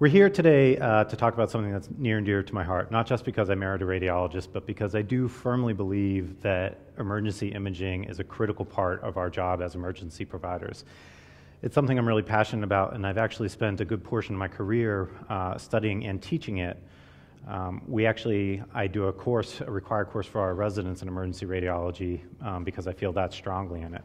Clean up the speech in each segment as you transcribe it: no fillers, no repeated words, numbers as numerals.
We're here today to talk about something that's near and dear to my heart, not just because I married a radiologist, but because I do firmly believe that emergency imaging is a critical part of our job as emergency providers. It's something I'm really passionate about, and I've actually spent a good portion of my career studying and teaching it. I do a course, a required course for our residents in emergency radiology because I feel that strongly in it.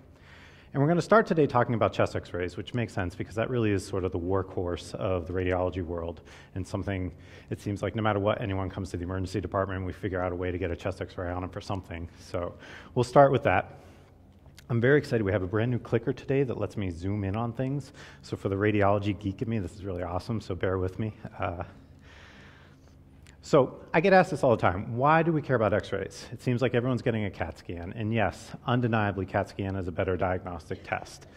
And we're going to start today talking about chest x-rays, which makes sense because that really is sort of the workhorse of the radiology world, and something it seems like no matter what, anyone comes to the emergency department, we figure out a way to get a chest x-ray on them for something. So we'll start with that. I'm very excited. We have a brand new clicker today that lets me zoom in on things. So for the radiology geek in me, this is really awesome, so bear with me. So I get asked this all the time, why do we care about x-rays? It seems like everyone's getting a CAT scan, and yes, undeniably CAT scan is a better diagnostic test.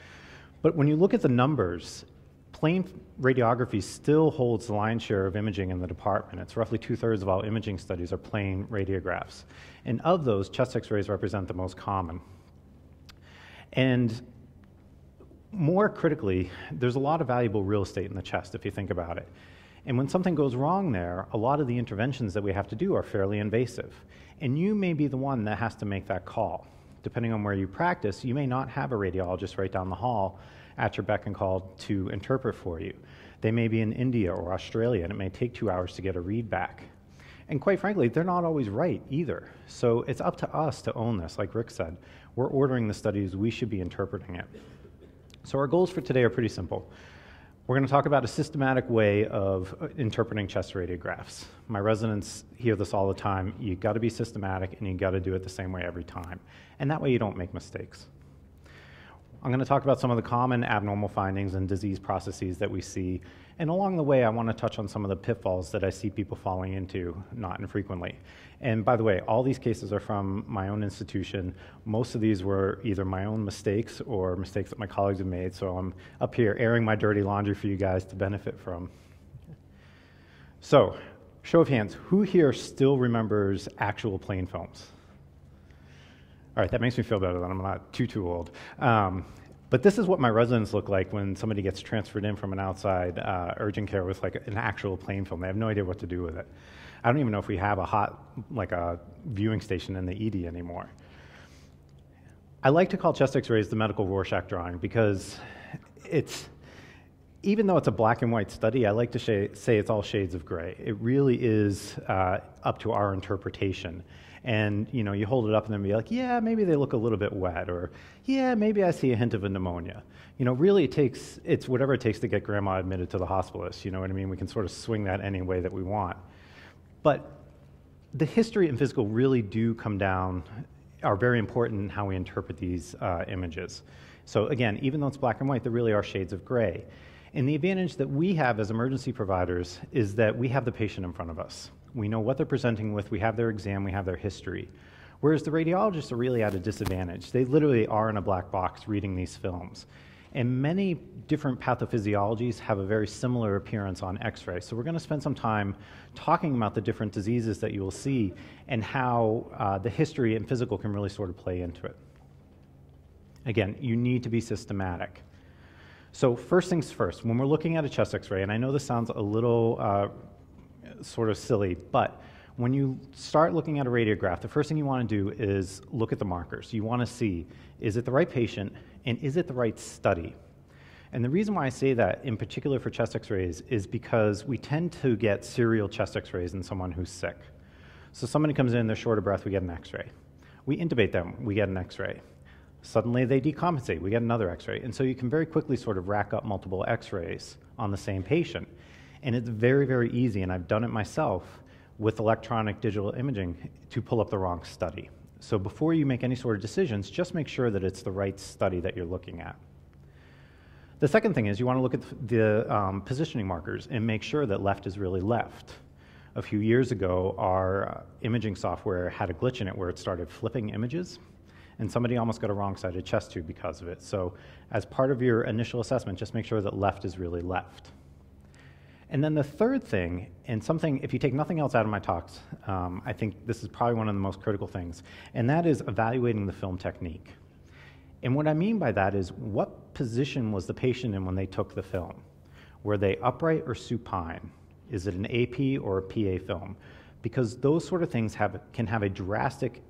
But when you look at the numbers, plain radiography still holds the lion's share of imaging in the department. It's roughly 2/3 of all imaging studies are plain radiographs. And of those, chest x-rays represent the most common. And more critically, there's a lot of valuable real estate in the chest if you think about it. And when something goes wrong there, a lot of the interventions that we have to do are fairly invasive. And you may be the one that has to make that call. Depending on where you practice, you may not have a radiologist right down the hall at your beck and call to interpret for you. They may be in India or Australia, and it may take 2 hours to get a read back. And quite frankly, they're not always right either. So it's up to us to own this. Like Rick said, we're ordering the studies, we should be interpreting it. So our goals for today are pretty simple. We're going to talk about a systematic way of interpreting chest radiographs. My residents hear this all the time. You've got to be systematic, and you've got to do it the same way every time. And that way you don't make mistakes. I'm going to talk about some of the common abnormal findings and disease processes that we see. And along the way, I want to touch on some of the pitfalls that I see people falling into not infrequently. And by the way, all these cases are from my own institution. Most of these were either my own mistakes or mistakes that my colleagues have made. So I'm up here airing my dirty laundry for you guys to benefit from. So, show of hands, who here still remembers actual plain films? All right, that makes me feel better that I'm not too old. But this is what my residents look like when somebody gets transferred in from an outside urgent care with like an actual plain film. They have no idea what to do with it. I don't even know if we have a viewing station in the ED anymore. I like to call chest x-rays the medical Rorschach drawing because it's, even though it's a black and white study, I like to say it's all shades of gray. It really is up to our interpretation. And you know, you hold it up and then be like, yeah, maybe they look a little bit wet, or yeah, maybe I see a hint of a pneumonia. You know, really it's whatever it takes to get grandma admitted to the hospitalist, you know what I mean? We can sort of swing that any way that we want. But the history and physical really do come down, are very important in how we interpret these images. So again, even though it's black and white, there really are shades of gray. And the advantage that we have as emergency providers is that we have the patient in front of us. We know what they're presenting with, we have their exam, we have their history. Whereas the radiologists are really at a disadvantage. They literally are in a black box reading these films. And many different pathophysiologies have a very similar appearance on x-ray. So we're going to spend some time talking about the different diseases that you will see and how the history and physical can really sort of play into it. Again, you need to be systematic. So first things first, when we're looking at a chest x-ray, and I know this sounds a little sort of silly, but when you start looking at a radiograph, the first thing you want to do is look at the markers. You want to see, is it the right patient, and is it the right study? And the reason why I say that in particular for chest x-rays is because we tend to get serial chest x-rays in someone who's sick. So somebody comes in, they're short of breath, we get an x-ray. We intubate them, we get an x-ray. Suddenly they decompensate, we get another x-ray. And so you can very quickly sort of rack up multiple x-rays on the same patient. And it's very, very easy, and I've done it myself with electronic digital imaging, to pull up the wrong study. So before you make any sort of decisions, just make sure that it's the right study that you're looking at. The second thing is you want to look at the positioning markers and make sure that left is really left. A few years ago, our imaging software had a glitch in it where it started flipping images, and somebody almost got a wrong-sided chest tube because of it. So as part of your initial assessment, just make sure that left is really left. And then the third thing, and something, if you take nothing else out of my talks, I think this is probably one of the most critical things, and that is evaluating the film technique. And what I mean by that is, what position was the patient in when they took the film? Were they upright or supine? Is it an AP or a PA film? Because those sort of things can have a drastic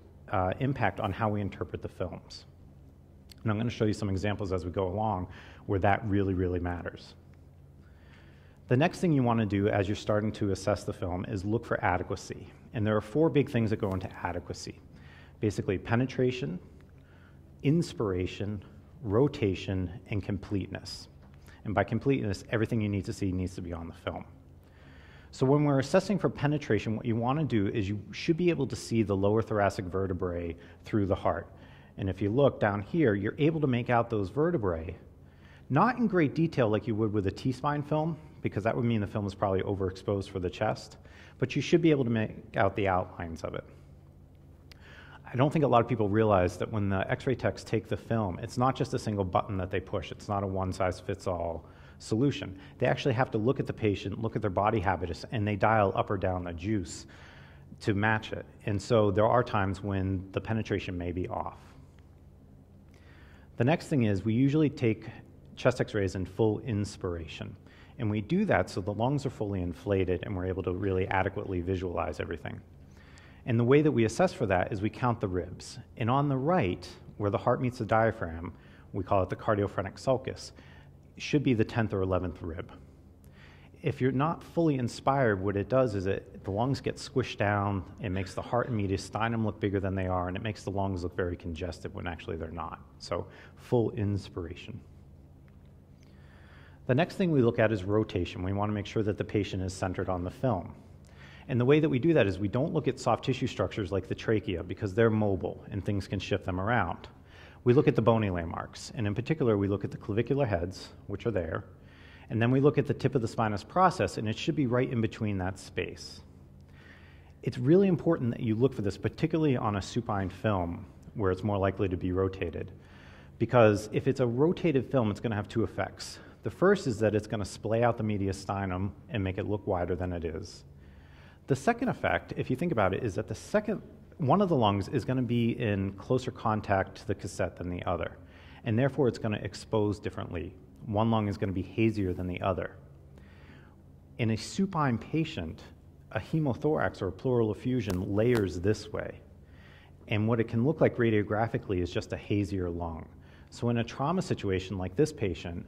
impact on how we interpret the films. And I'm going to show you some examples as we go along where that really, really matters. The next thing you want to do as you're starting to assess the film is look for adequacy. And there are four big things that go into adequacy. Basically, penetration, inspiration, rotation, and completeness. And by completeness, everything you need to see needs to be on the film. So when we're assessing for penetration, what you want to do is you should be able to see the lower thoracic vertebrae through the heart. And if you look down here, you're able to make out those vertebrae, not in great detail like you would with a T-spine film, because that would mean the film is probably overexposed for the chest, but you should be able to make out the outlines of it. I don't think a lot of people realize that when the X-ray techs take the film, it's not just a single button that they push. It's not a one-size-fits-all solution. They actually have to look at the patient, look at their body habitus, and they dial up or down the juice to match it. And so there are times when the penetration may be off. The next thing is we usually take chest X-rays in full inspiration. And we do that so the lungs are fully inflated and we're able to really adequately visualize everything. And the way that we assess for that is we count the ribs. And on the right, where the heart meets the diaphragm, we call it the cardiophrenic sulcus, should be the 10th or 11th rib. If you're not fully inspired, what it does is the lungs get squished down, it makes the heart and mediastinum look bigger than they are, and it makes the lungs look very congested when actually they're not. So full inspiration. The next thing we look at is rotation. We want to make sure that the patient is centered on the film. And the way that we do that is we don't look at soft tissue structures like the trachea because they're mobile and things can shift them around. We look at the bony landmarks, and in particular, we look at the clavicular heads, which are there, and then we look at the tip of the spinous process, and it should be right in between that space. It's really important that you look for this, particularly on a supine film where it's more likely to be rotated, because if it's a rotated film, it's going to have two effects. The first is that it's going to splay out the mediastinum and make it look wider than it is. The second effect, if you think about it, is that the second one of the lungs is going to be in closer contact to the cassette than the other, and therefore it's going to expose differently. One lung is going to be hazier than the other. In a supine patient, a hemothorax or a pleural effusion layers this way, and what it can look like radiographically is just a hazier lung. So in a trauma situation like this patient,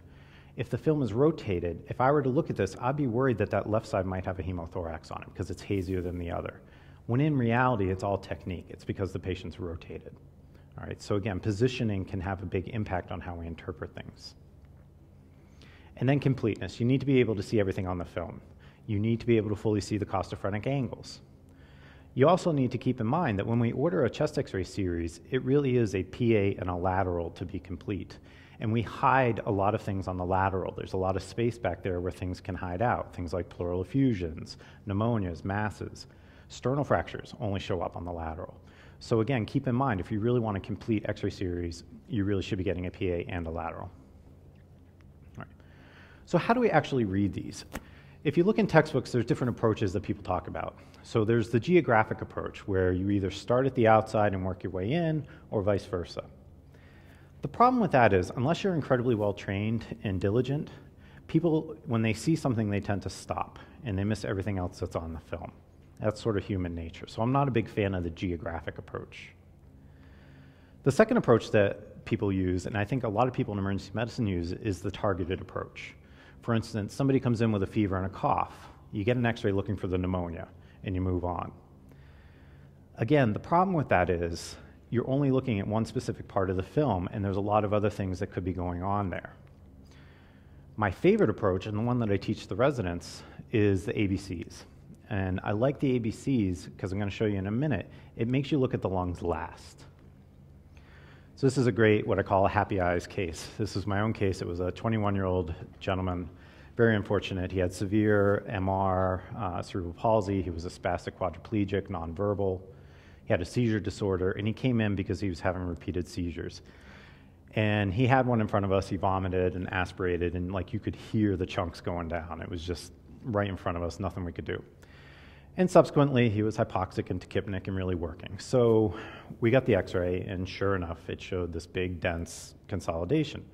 if the film is rotated, if I were to look at this, I'd be worried that that left side might have a hemothorax on it because it's hazier than the other. When in reality, it's all technique. It's because the patient's rotated. All right, so again, positioning can have a big impact on how we interpret things. And then completeness. You need to be able to see everything on the film. You need to be able to fully see the costophrenic angles. You also need to keep in mind that when we order a chest X-ray series, it really is a PA and a lateral to be complete. And we hide a lot of things on the lateral. There's a lot of space back there where things can hide out. Things like pleural effusions, pneumonias, masses. Sternal fractures only show up on the lateral. So again, keep in mind, if you really want a complete X-ray series, you really should be getting a PA and a lateral. All right. So how do we actually read these? If you look in textbooks, there's different approaches that people talk about. So there's the geographic approach, where you either start at the outside and work your way in, or vice versa. The problem with that is, unless you're incredibly well-trained and diligent, people, when they see something, they tend to stop, and they miss everything else that's on the film. That's sort of human nature, so I'm not a big fan of the geographic approach. The second approach that people use, and I think a lot of people in emergency medicine use, is the targeted approach. For instance, somebody comes in with a fever and a cough. You get an X-ray looking for the pneumonia, and you move on. Again, the problem with that is, you're only looking at one specific part of the film, and there's a lot of other things that could be going on there. My favorite approach, and the one that I teach the residents, is the ABCs. And I like the ABCs because I'm going to show you in a minute. It makes you look at the lungs last. So this is a great, what I call a happy eyes case. This is my own case. It was a 21-year-old gentleman, very unfortunate. He had severe MR, cerebral palsy. He was a spastic quadriplegic, nonverbal. He had a seizure disorder, and he came in because he was having repeated seizures. And he had one in front of us. He vomited and aspirated, and like you could hear the chunks going down. It was just right in front of us, nothing we could do. And subsequently, he was hypoxic and tachypnic and really working. So we got the X-ray, and sure enough, it showed this big, dense consolidation,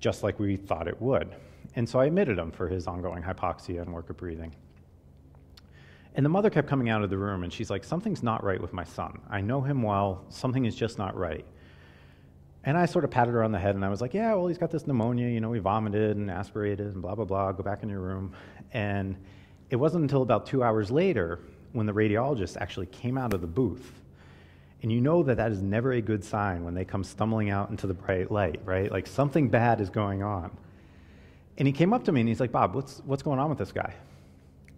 just like we thought it would. And so I admitted him for his ongoing hypoxia and work of breathing. And the mother kept coming out of the room, and she's like, something's not right with my son. I know him well. Something is just not right. And I sort of patted her on the head, and I was like, yeah, well, he's got this pneumonia. You know, he vomited and aspirated and blah, blah, blah. Go back in your room. And it wasn't until about 2 hours later when the radiologist actually came out of the booth. And you know that that is never a good sign when they come stumbling out into the bright light, right? Like, something bad is going on. And he came up to me, and he's like, Bob, what's going on with this guy?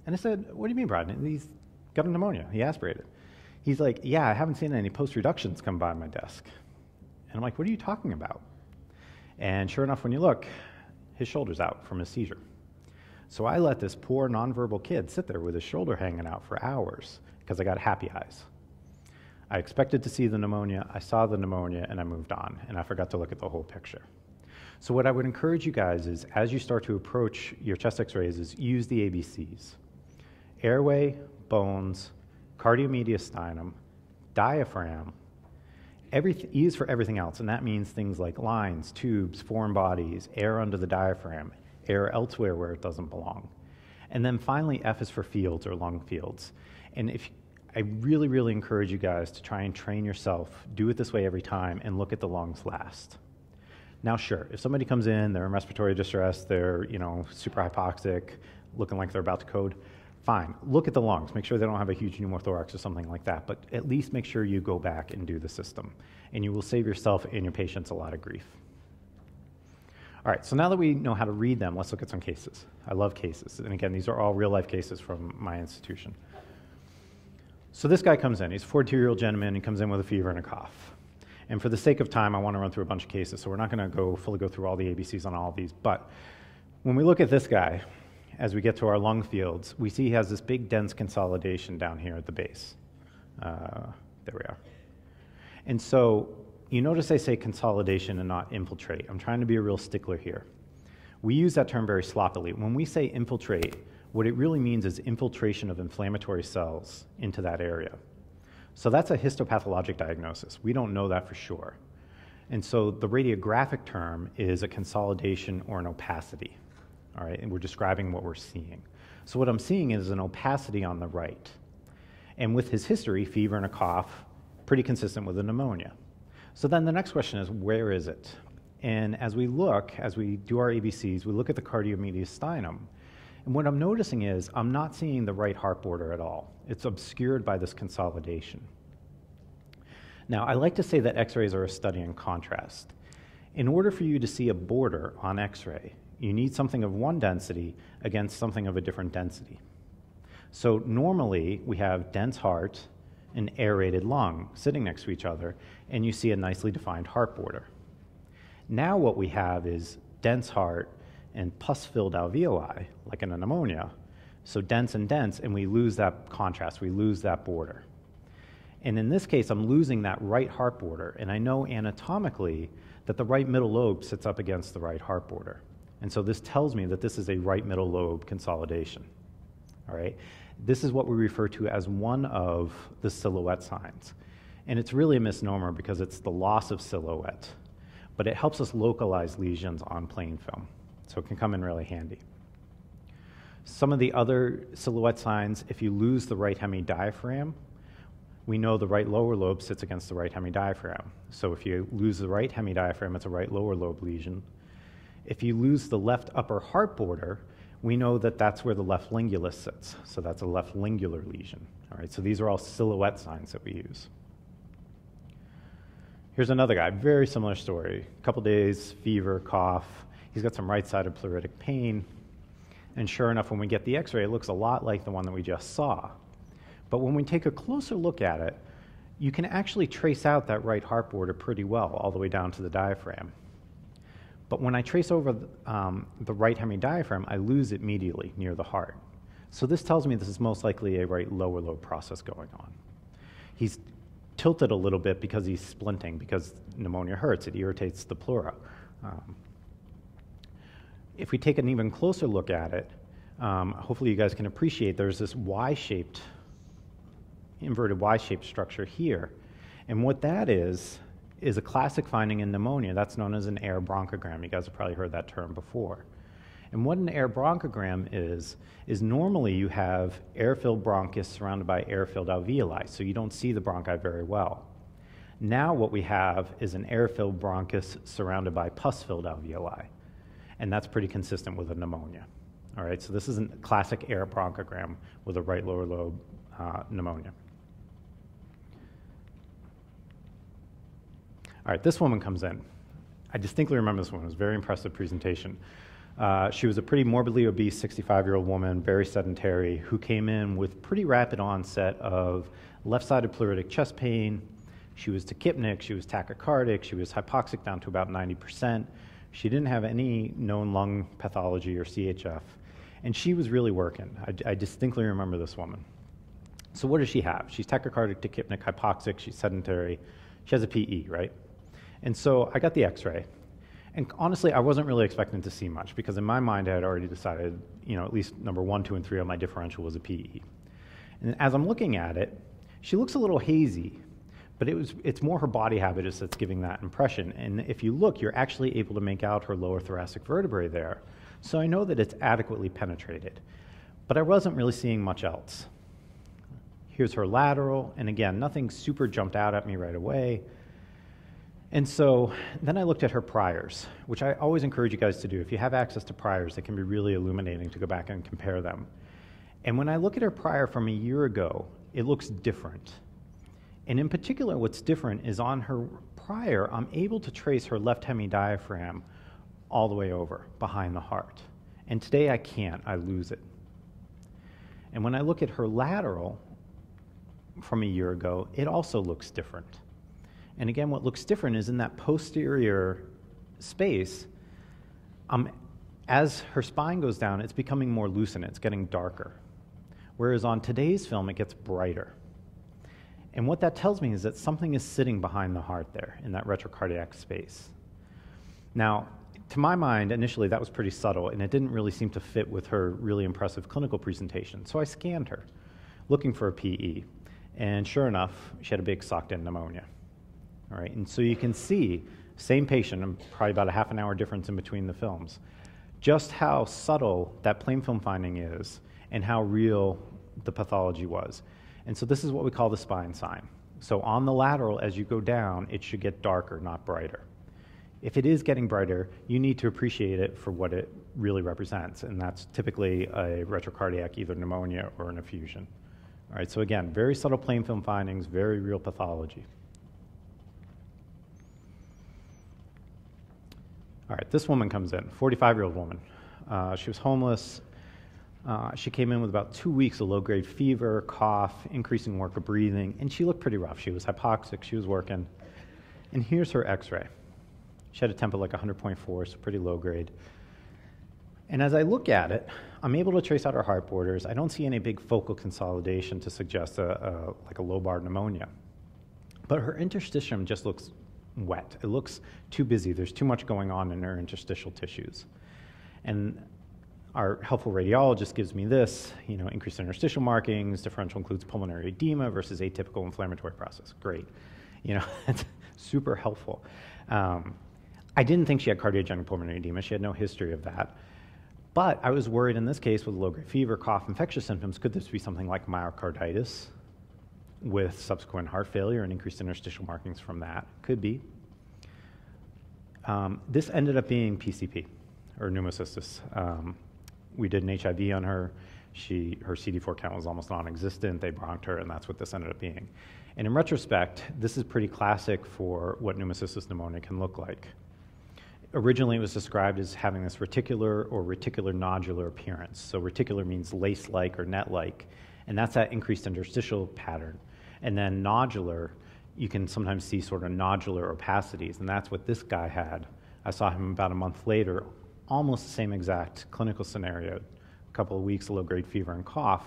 And I said, what do you mean, Brian? He's got a pneumonia. He aspirated. He's like, yeah, I haven't seen any post-reductions come by my desk. And I'm like, what are you talking about? And sure enough, when you look, his shoulder's out from his seizure. So I let this poor nonverbal kid sit there with his shoulder hanging out for hours because I got happy eyes. I expected to see the pneumonia. I saw the pneumonia, and I moved on, and I forgot to look at the whole picture. So what I would encourage you guys is, as you start to approach your chest x-rays, is use the ABCs. Airway, bones, cardiomediastinum, diaphragm, E is for everything else, and that means things like lines, tubes, foreign bodies, air under the diaphragm, air elsewhere where it doesn't belong. And then finally, F is for fields or lung fields. And if I really, really encourage you guys to try and train yourself, do it this way every time, and look at the lungs last. Now, sure, if somebody comes in, they're in respiratory distress, they're, you know, super hypoxic, looking like they're about to code, fine, look at the lungs. Make sure they don't have a huge pneumothorax or something like that, but at least make sure you go back and do the system, and you will save yourself and your patients a lot of grief. All right, so now that we know how to read them, let's look at some cases. I love cases, and again, these are all real-life cases from my institution. So this guy comes in. He's a 42-year-old gentleman. He comes in with a fever and a cough. And for the sake of time, I want to run through a bunch of cases, so we're not going to fully go through all the ABCs on all of these, but when we look at this guy, as we get to our lung fields, we see he has this big, dense consolidation down here at the base. There we are. And so you notice I say consolidation and not infiltrate. I'm trying to be a real stickler here. We use that term very sloppily. When we say infiltrate, what it really means is infiltration of inflammatory cells into that area. So that's a histopathologic diagnosis. We don't know that for sure. And so the radiographic term is a consolidation or an opacity. All right, and we're describing what we're seeing. So what I'm seeing is an opacity on the right. And with his history, fever and a cough, pretty consistent with a pneumonia. So then the next question is, where is it? And as we look, as we do our ABCs, we look at the cardiomediastinum. And what I'm noticing is I'm not seeing the right heart border at all. It's obscured by this consolidation. Now, I like to say that X-rays are a study in contrast. In order for you to see a border on X-ray, you need something of one density against something of a different density. So normally, we have dense heart and aerated lung sitting next to each other, and you see a nicely defined heart border. Now what we have is dense heart and pus-filled alveoli, like in a pneumonia. So dense and dense, and we lose that contrast. We lose that border. And in this case, I'm losing that right heart border, and I know anatomically that the right middle lobe sits up against the right heart border. And so this tells me that this is a right middle lobe consolidation, all right? This is what we refer to as one of the silhouette signs. And it's really a misnomer because it's the loss of silhouette, but it helps us localize lesions on plain film. So it can come in really handy. Some of the other silhouette signs, if you lose the right hemidiaphragm, we know the right lower lobe sits against the right hemidiaphragm. So if you lose the right hemidiaphragm, it's a right lower lobe lesion. If you lose the left upper heart border, we know that that's where the left lingulus sits. So that's a left lingular lesion. All right, so these are all silhouette signs that we use. Here's another guy, very similar story. A couple days, fever, cough. He's got some right-sided pleuritic pain. And sure enough, when we get the X-ray, it looks a lot like the one that we just saw. But when we take a closer look at it, you can actually trace out that right heart border pretty well, all the way down to the diaphragm. But when I trace over the right hemidiaphragm, I lose it medially near the heart. So this tells me this is most likely a right lower lobe process going on. He's tilted a little bit because he's splinting, because pneumonia hurts. It irritates the pleura. If we take an even closer look at it, hopefully you guys can appreciate there's this Y-shaped, inverted Y-shaped structure here. And what that is a classic finding in pneumonia. That's known as an air bronchogram. You guys have probably heard that term before. And what an air bronchogram is normally you have air-filled bronchus surrounded by air-filled alveoli, so you don't see the bronchi very well. Now what we have is an air-filled bronchus surrounded by pus-filled alveoli, and that's pretty consistent with a pneumonia. All right, so this is a classic air bronchogram with a right lower lobe pneumonia. All right, this woman comes in. I distinctly remember this woman. It was a very impressive presentation. She was a pretty morbidly obese 65-year-old woman, very sedentary, who came in with pretty rapid onset of left-sided pleuritic chest pain. She was tachypnic, she was tachycardic, she was hypoxic down to about 90%. She didn't have any known lung pathology or CHF, and she was really working. I distinctly remember this woman. So what does she have? She's tachycardic, tachypnic, hypoxic, she's sedentary. She has a PE, right? And so I got the x-ray. And honestly, I wasn't really expecting to see much because in my mind I had already decided, you know, at least number 1, 2, and 3 on my differential was a PE. And as I'm looking at it, she looks a little hazy, but it's more her body habitus that's giving that impression. And if you look, you're actually able to make out her lower thoracic vertebrae there. So I know that it's adequately penetrated, but I wasn't really seeing much else. Here's her lateral, and again, nothing super jumped out at me right away. And so then I looked at her priors, which I always encourage you guys to do. If you have access to priors, they can be really illuminating to go back and compare them. And when I look at her prior from a year ago, it looks different. And in particular, what's different is on her prior, I'm able to trace her left hemidiaphragm all the way over behind the heart. And today I can't, I lose it. And when I look at her lateral from a year ago, it also looks different. And again, what looks different is in that posterior space, as her spine goes down, it's becoming more lucent, it's getting darker. Whereas on today's film, it gets brighter. And what that tells me is that something is sitting behind the heart there in that retrocardiac space. Now, to my mind, initially that was pretty subtle and it didn't really seem to fit with her really impressive clinical presentation. So I scanned her, looking for a PE. And sure enough, she had a big socked-in pneumonia. All right, and so you can see, same patient, and probably about a half an hour difference in between the films, just how subtle that plain film finding is and how real the pathology was. And so this is what we call the spine sign. So on the lateral, as you go down, it should get darker, not brighter. If it is getting brighter, you need to appreciate it for what it really represents, and that's typically a retrocardiac, either pneumonia or an effusion. All right, so again, very subtle plain film findings, very real pathology. All right, this woman comes in, 45-year-old woman. She was homeless. She came in with about 2 weeks of low-grade fever, cough, increasing work of breathing, and she looked pretty rough. She was hypoxic, she was working. And here's her x-ray. She had a temp of like 100.4, so pretty low-grade. And as I look at it, I'm able to trace out her heart borders. I don't see any big focal consolidation to suggest like a lobar pneumonia. But her interstitium just looks wet. It looks too busy. There's too much going on in her interstitial tissues. And our helpful radiologist gives me this, you know, increased interstitial markings, differential includes pulmonary edema versus atypical inflammatory process. Great. You know, that's super helpful. I didn't think she had cardiogenic pulmonary edema. She had no history of that. But I was worried in this case with low-grade fever, cough, infectious symptoms, could this be something like myocarditis with subsequent heart failure and increased interstitial markings from that? Could be. This ended up being PCP, or pneumocystis. We did an HIV on her. Her CD4 count was almost non-existent. They bronched her, and that's what this ended up being. And in retrospect, this is pretty classic for what pneumocystis pneumonia can look like. Originally, it was described as having this reticular or reticular nodular appearance. So reticular means lace-like or net-like, and that's that increased interstitial pattern. And then nodular, you can sometimes see sort of nodular opacities, and that's what this guy had. I saw him about a month later, almost the same exact clinical scenario, a couple of weeks of low-grade fever and cough.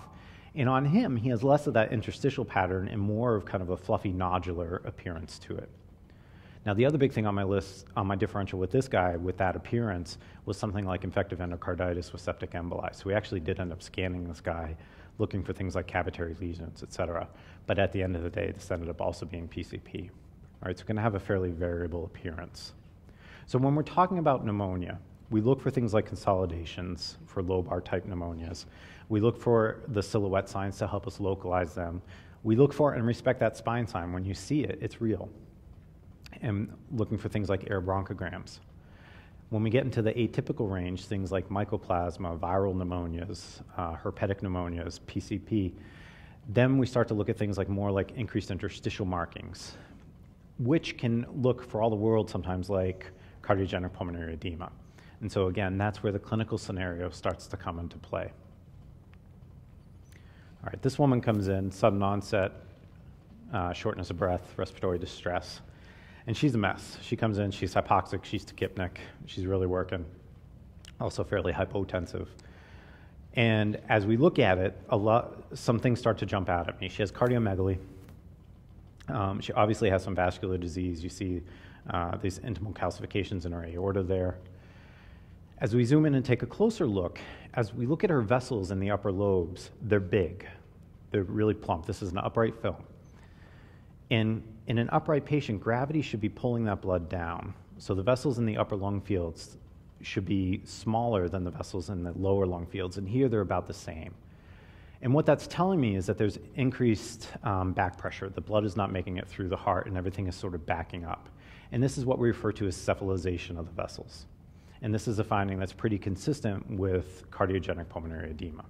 And on him, he has less of that interstitial pattern and more of kind of a fluffy nodular appearance to it. Now, the other big thing on my list, on my differential with this guy, with that appearance, was something like infective endocarditis with septic emboli. So we actually did end up scanning this guy, looking for things like cavitary lesions, et cetera. But at the end of the day, this ended up also being PCP. All right, so we're going to have a fairly variable appearance. So when we're talking about pneumonia, We look for things like consolidations for lobar type pneumonias. We look for the silhouette signs to help us localize them. We look for and respect that spine sign. When you see it, it's real. And looking for things like air bronchograms. When we get into the atypical range, things like mycoplasma, viral pneumonias, herpetic pneumonias, PCP, then we start to look at things like more like increased interstitial markings, which can look for all the world sometimes like cardiogenic pulmonary edema. And so again, that's where the clinical scenario starts to come into play. All right, this woman comes in, sudden onset, shortness of breath, respiratory distress, and she's a mess. She comes in, she's hypoxic, she's tachypnic, she's really working, also fairly hypotensive. And as we look at it, some things start to jump out at me. She has cardiomegaly. She obviously has some vascular disease. You see these intimal calcifications in her aorta there. As we zoom in and take a closer look, as we look at her vessels in the upper lobes, they're big. They're really plump. This is an upright film. In an upright patient, gravity should be pulling that blood down. So the vessels in the upper lung fields should be smaller than the vessels in the lower lung fields, and here they're about the same. And what that's telling me is that there's increased back pressure. The blood is not making it through the heart, and everything is sort of backing up. And this is what we refer to as cephalization of the vessels. And this is a finding that's pretty consistent with cardiogenic pulmonary edema.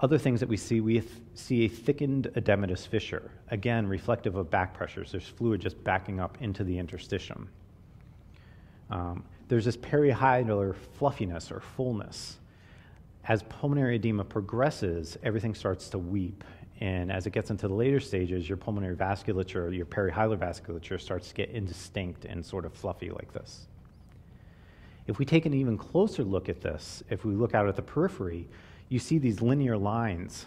Other things that we see a thickened edematous fissure, again, reflective of back pressures. There's fluid just backing up into the interstitium. There's this perihiatal fluffiness or fullness. As pulmonary edema progresses, everything starts to weep. And as it gets into the later stages, your pulmonary vasculature, your perihiatal vasculature starts to get indistinct and sort of fluffy like this. If we take an even closer look at this, if we look out at the periphery, you see these linear lines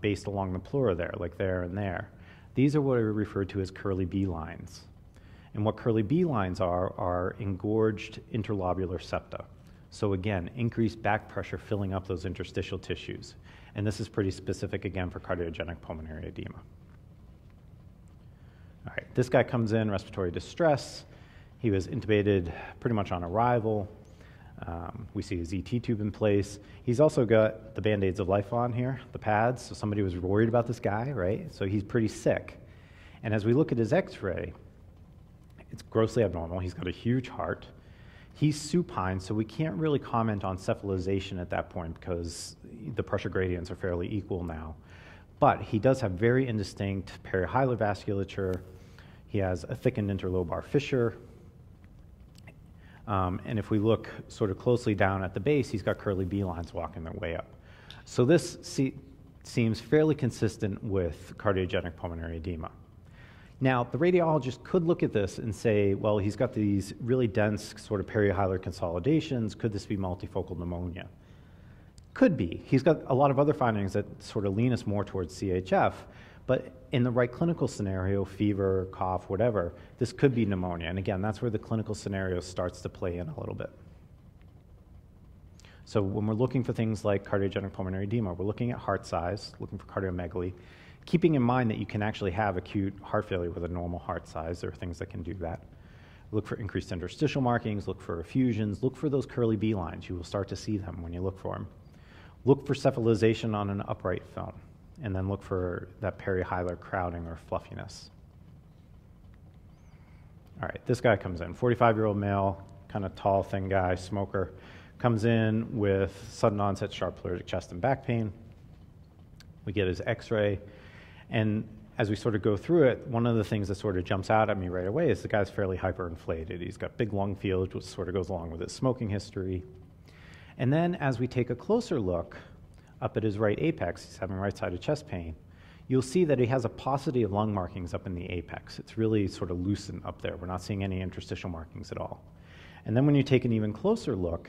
based along the pleura there, like there and there. These are what are referred to as curly B lines. And what curly B lines are engorged interlobular septa. So again, increased back pressure filling up those interstitial tissues. And this is pretty specific, again, for cardiogenic pulmonary edema. All right, this guy comes in, respiratory distress. He was intubated pretty much on arrival. We see his ET tube in place. He's also got the Band-Aids of life on here, the pads. So somebody was worried about this guy, right? So he's pretty sick. And as we look at his x-ray, it's grossly abnormal. He's got a huge heart. He's supine, so we can't really comment on cephalization at that point because the pressure gradients are fairly equal now. But he does have very indistinct perihiatal vasculature. He has a thickened interlobar fissure. And if we look sort of closely down at the base, he's got curly B lines walking their way up. So this seems fairly consistent with cardiogenic pulmonary edema. Now, the radiologist could look at this and say, well, he's got these really dense sort of perihiatal consolidations. Could this be multifocal pneumonia? Could be. He's got a lot of other findings that sort of lean us more towards CHF. But in the right clinical scenario, fever, cough, whatever, this could be pneumonia. And again, that's where the clinical scenario starts to play in a little bit. So when we're looking for things like cardiogenic pulmonary edema, we're looking at heart size, looking for cardiomegaly, keeping in mind that you can actually have acute heart failure with a normal heart size. There are things that can do that. Look for increased interstitial markings, look for effusions, look for those curly B lines. You will start to see them when you look for them. Look for cephalization on an upright film. And then look for that perihiatal crowding or fluffiness. All right, this guy comes in, 45-year-old male, kind of tall, thin guy, smoker, comes in with sudden onset sharp pleuritic chest and back pain. We get his x-ray, and as we sort of go through it, one of the things that sort of jumps out at me right away is the guy's fairly hyperinflated. He's got big lung fields, which sort of goes along with his smoking history. And then as we take a closer look, up at his right apex, he's having right-sided chest pain, you'll see that he has a paucity of lung markings up in the apex. It's really sort of loosened up there. We're not seeing any interstitial markings at all. And then when you take an even closer look,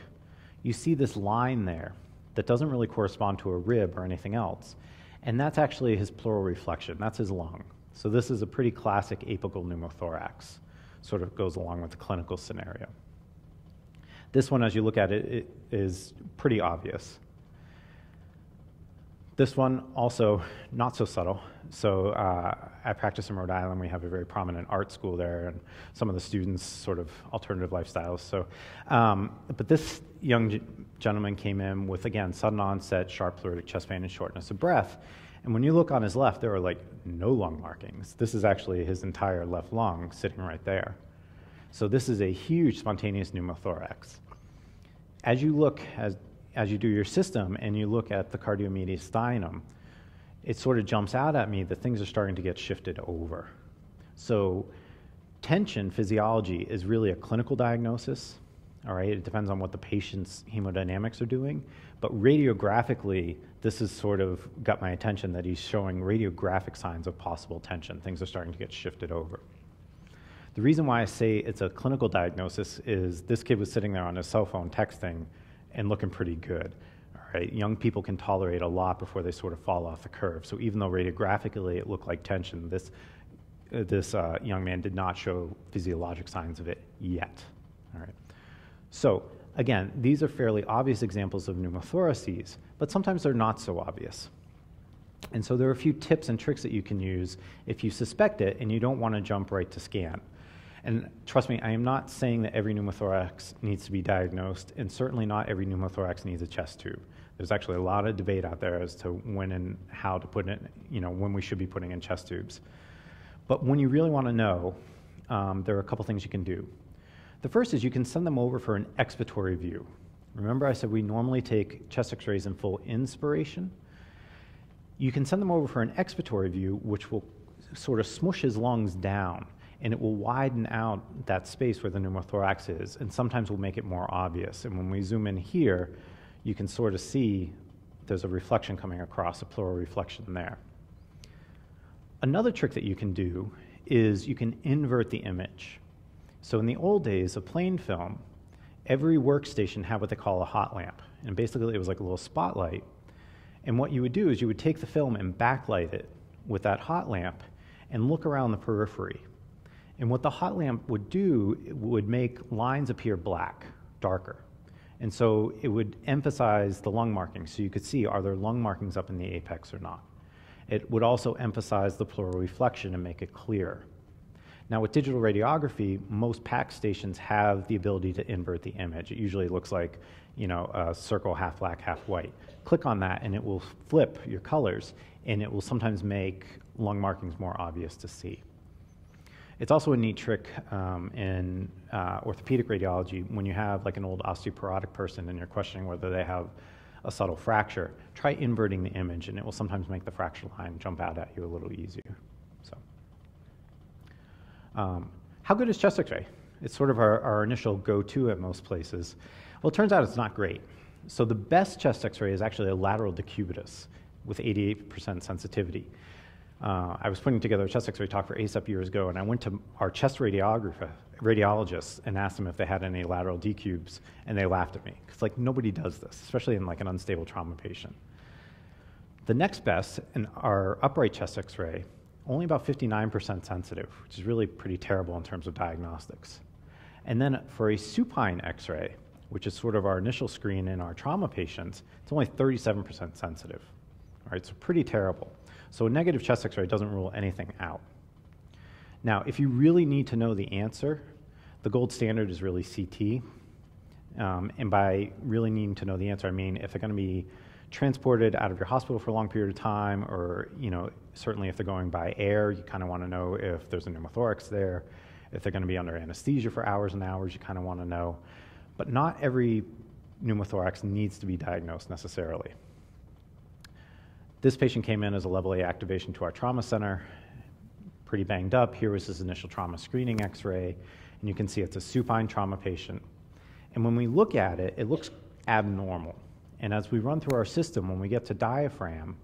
you see this line there that doesn't really correspond to a rib or anything else. And that's actually his pleural reflection. That's his lung. So this is a pretty classic apical pneumothorax. Sort of goes along with the clinical scenario. This one, as you look at it, it is pretty obvious. This one also not so subtle. So I practice in Rhode Island. We have a very prominent art school there, and some of the students sort of alternative lifestyles. So, but this young gentleman came in with, again, sudden onset, sharp pleuritic chest pain, and shortness of breath. And when you look on his left, there are like no lung markings. This is actually his entire left lung sitting right there. So this is a huge spontaneous pneumothorax. As you look, as you do your system and you look at the cardiomediastinum, it sort of jumps out at me that things are starting to get shifted over. So tension physiology is really a clinical diagnosis, all right? It depends on what the patient's hemodynamics are doing, but radiographically, this has sort of got my attention that he's showing radiographic signs of possible tension. Things are starting to get shifted over. The reason why I say it's a clinical diagnosis is this kid was sitting there on his cell phone texting and looking pretty good, all right? Young people can tolerate a lot before they sort of fall off the curve. So even though radiographically it looked like tension, this young man did not show physiologic signs of it yet, all right? So again, these are fairly obvious examples of pneumothoraces, but sometimes they're not so obvious. And so there are a few tips and tricks that you can use if you suspect it and you don't want to jump right to scan. And trust me, I am not saying that every pneumothorax needs to be diagnosed, and certainly not every pneumothorax needs a chest tube. There's actually a lot of debate out there as to when and how to put in, you know, when we should be putting in chest tubes. But when you really want to know, there are a couple things you can do. The first is you can send them over for an expiratory view. Remember I said we normally take chest x-rays in full inspiration? You can send them over for an expiratory view, which will sort of smush his lungs down, and it will widen out that space where the pneumothorax is, and sometimes will make it more obvious. And when we zoom in here, you can sort of see there's a reflection coming across, a pleural reflection there. Another trick that you can do is you can invert the image. So in the old days of plain film, every workstation had what they call a hot lamp, and basically it was like a little spotlight. And what you would do is you would take the film and backlight it with that hot lamp and look around the periphery. And what the hot lamp would do, it would make lines appear black, darker. And so it would emphasize the lung markings. So you could see, are there lung markings up in the apex or not? It would also emphasize the pleural reflection and make it clearer. Now with digital radiography, most PACS stations have the ability to invert the image. It usually looks like, you know, a circle, half black, half white. Click on that and it will flip your colors, and it will sometimes make lung markings more obvious to see. It's also a neat trick in orthopedic radiology. When you have like an old osteoporotic person and you're questioning whether they have a subtle fracture, try inverting the image and it will sometimes make the fracture line jump out at you a little easier. So, how good is chest x-ray? It's sort of our initial go-to at most places. Well, it turns out it's not great. So the best chest x-ray is actually a lateral decubitus with 88% sensitivity. I was putting together a chest x-ray talk for ACEP years ago, and I went to our chest radiologists and asked them if they had any lateral decubes, and they laughed at me, because like nobody does this, especially in like an unstable trauma patient. The next best, in our upright chest x-ray, only about 59% sensitive, which is really pretty terrible in terms of diagnostics. And then for a supine x-ray, which is sort of our initial screen in our trauma patients, it's only 37% sensitive. All right, so pretty terrible. So a negative chest x-ray doesn't rule anything out. Now, if you really need to know the answer, the gold standard is really CT. And by really needing to know the answer, I mean if they're going to be transported out of your hospital for a long period of time, or you know, certainly if they're going by air, you kind of want to know if there's a pneumothorax there. If they're going to be under anesthesia for hours and hours, you kind of want to know. But not every pneumothorax needs to be diagnosed necessarily. This patient came in as a level A activation to our trauma center, pretty banged up. Here was his initial trauma screening x-ray, and you can see it's a supine trauma patient. And when we look at it, it looks abnormal. And as we run through our system, when we get to diaphragm,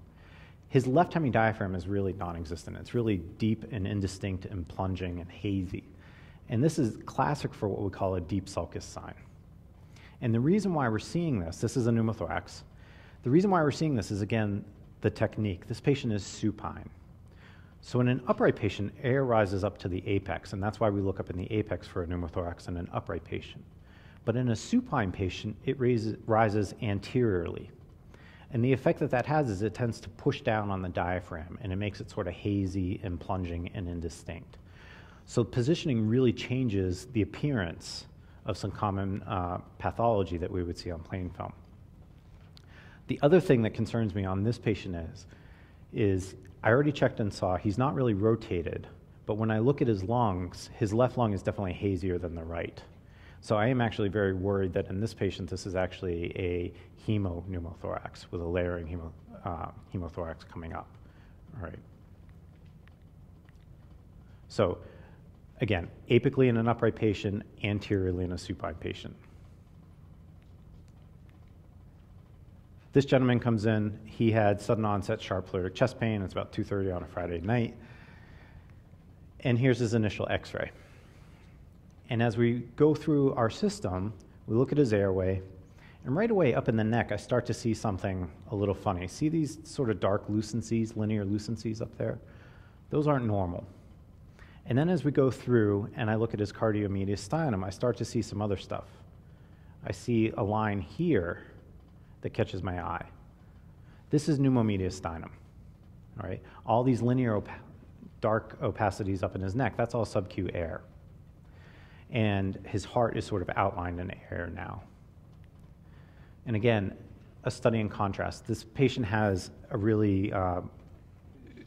his left hemidiaphragm is really non-existent. It's really deep and indistinct and plunging and hazy. And this is classic for what we call a deep sulcus sign. And the reason why we're seeing this is a pneumothorax. The reason why we're seeing this is, again, the technique. This patient is supine. So in an upright patient, air rises up to the apex, and that's why we look up in the apex for a pneumothorax in an upright patient. But in a supine patient, it rises anteriorly. And the effect that that has is it tends to push down on the diaphragm, and it makes it sort of hazy and plunging and indistinct. So positioning really changes the appearance of some common pathology that we would see on plain film. The other thing that concerns me on this patient is I already checked and saw he's not really rotated, but when I look at his lungs, his left lung is definitely hazier than the right. So I am actually very worried that in this patient, this is actually a hemopneumothorax with a layering hemothorax coming up. All right. So again, apically in an upright patient, anteriorly in a supine patient. This gentleman comes in. He had sudden onset sharp pleuritic chest pain. It's about 2:30 on a Friday night. And here's his initial x-ray. And as we go through our system, we look at his airway, and right away up in the neck, I start to see something a little funny. See these sort of dark lucencies, linear lucencies up there? Those aren't normal. And then as we go through and I look at his cardiomediastinum, I start to see some other stuff. I see a line here that catches my eye. This is pneumomediastinum, all right? All these linear dark opacities up in his neck, that's all sub-Q air. And his heart is sort of outlined in air now. And again, a study in contrast. This patient has a really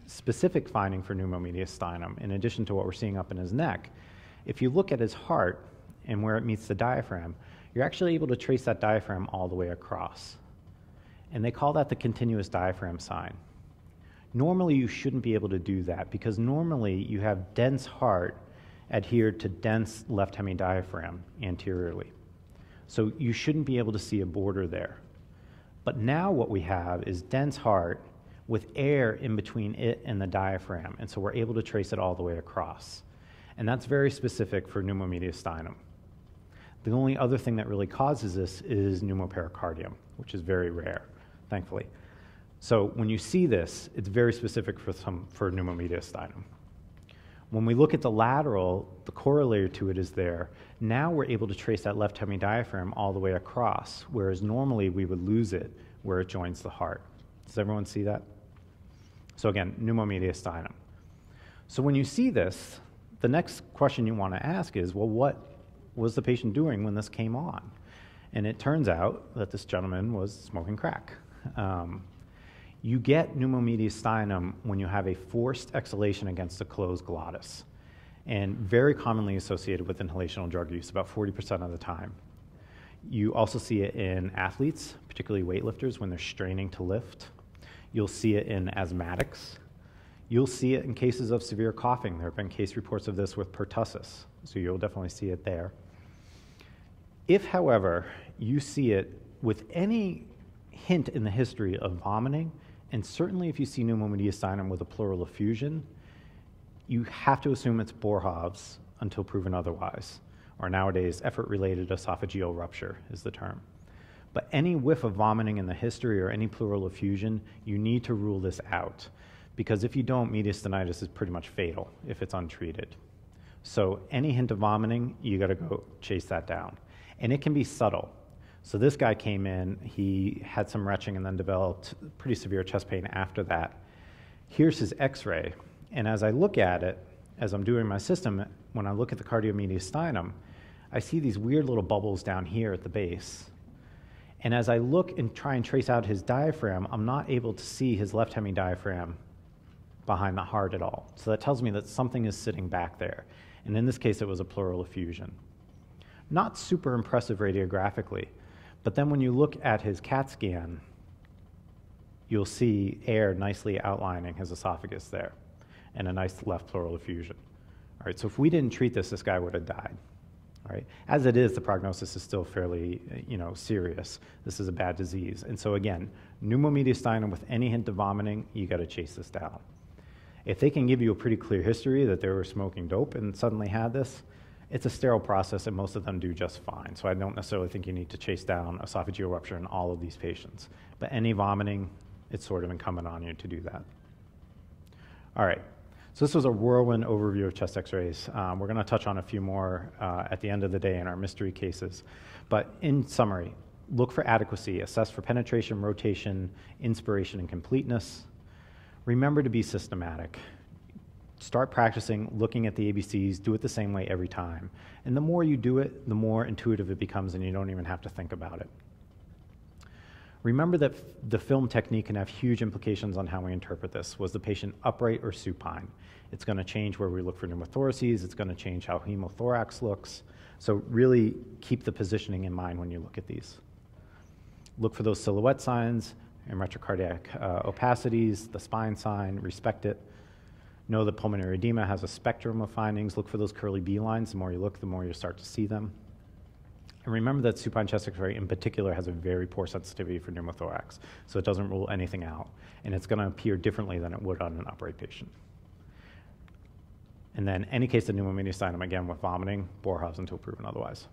specific finding for pneumomediastinum in addition to what we're seeing up in his neck. If you look at his heart and where it meets the diaphragm, you're actually able to trace that diaphragm all the way across. And they call that the continuous diaphragm sign. Normally, you shouldn't be able to do that because normally you have dense heart adhered to dense left hemidiaphragm anteriorly. So you shouldn't be able to see a border there. But now what we have is dense heart with air in between it and the diaphragm, and so we're able to trace it all the way across. And that's very specific for pneumomediastinum. The only other thing that really causes this is pneumopericardium, which is very rare, thankfully. So when you see this, it's very specific for pneumomediastinum. When we look at the lateral, the corollary to it is there. Now we're able to trace that left hemidiaphragm all the way across, whereas normally we would lose it where it joins the heart. Does everyone see that? So again, pneumomediastinum. So when you see this, the next question you want to ask is, well, what was the patient doing when this came on? And it turns out that this gentleman was smoking crack. You get pneumomediastinum when you have a forced exhalation against a closed glottis, and very commonly associated with inhalational drug use, about 40% of the time. You also see it in athletes, particularly weightlifters, when they're straining to lift. You'll see it in asthmatics. You'll see it in cases of severe coughing. There have been case reports of this with pertussis, so you'll definitely see it there. If, however, you see it with any hint in the history of vomiting, and certainly if you see pneumomediastinum with a pleural effusion, you have to assume it's Boerhaave's until proven otherwise, or nowadays effort-related esophageal rupture is the term. But any whiff of vomiting in the history or any pleural effusion, you need to rule this out, because if you don't, mediastinitis is pretty much fatal if it's untreated. So any hint of vomiting, you gotta go chase that down. And it can be subtle. So this guy came in, he had some retching and then developed pretty severe chest pain after that. Here's his x-ray, and as I look at it, as I'm doing my system, when I look at the cardiomediastinum, I see these weird little bubbles down here at the base. And as I look and try and trace out his diaphragm, I'm not able to see his left hemidiaphragm behind the heart at all. So that tells me that something is sitting back there. And in this case, it was a pleural effusion. Not super impressive radiographically. But then when you look at his CAT scan, you'll see air nicely outlining his esophagus there and a nice left pleural effusion. All right, so if we didn't treat this, this guy would have died. All right. As it is, the prognosis is still fairly, serious. This is a bad disease. And so again, pneumomediastinum with any hint of vomiting, you got to chase this down. If they can give you a pretty clear history that they were smoking dope and suddenly had this, it's a sterile process, and most of them do just fine. So I don't necessarily think you need to chase down esophageal rupture in all of these patients. But any vomiting, it's sort of incumbent on you to do that. All right, so this was a whirlwind overview of chest x-rays. We're gonna touch on a few more at the end of the day in our mystery cases. But in summary, Look for adequacy, assess for penetration, rotation, inspiration, and completeness. Remember to be systematic. Start practicing looking at the ABCs, do it the same way every time. And the more you do it, the more intuitive it becomes and you don't even have to think about it. Remember that the film technique can have huge implications on how we interpret this. Was the patient upright or supine? It's going to change where we look for pneumothoraces. It's going to change how hemothorax looks. So really keep the positioning in mind when you look at these. Look for those silhouette signs and retrocardiac opacities, the spine sign, respect it. Know that pulmonary edema has a spectrum of findings. Look for those curly B lines. The more you look, the more you start to see them. And remember that supine chest X-ray in particular has a very poor sensitivity for pneumothorax, so it doesn't rule anything out, and it's going to appear differently than it would on an upright patient. And then any case of pneumomediastinum, again with vomiting, Boerhaave until proven otherwise.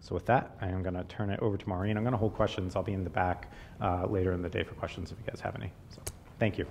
So with that, I am going to turn it over to Maureen. I'm going to hold questions. I'll be in the back later in the day for questions if you guys have any. So, thank you.